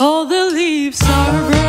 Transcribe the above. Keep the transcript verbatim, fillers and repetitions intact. All the leaves are red.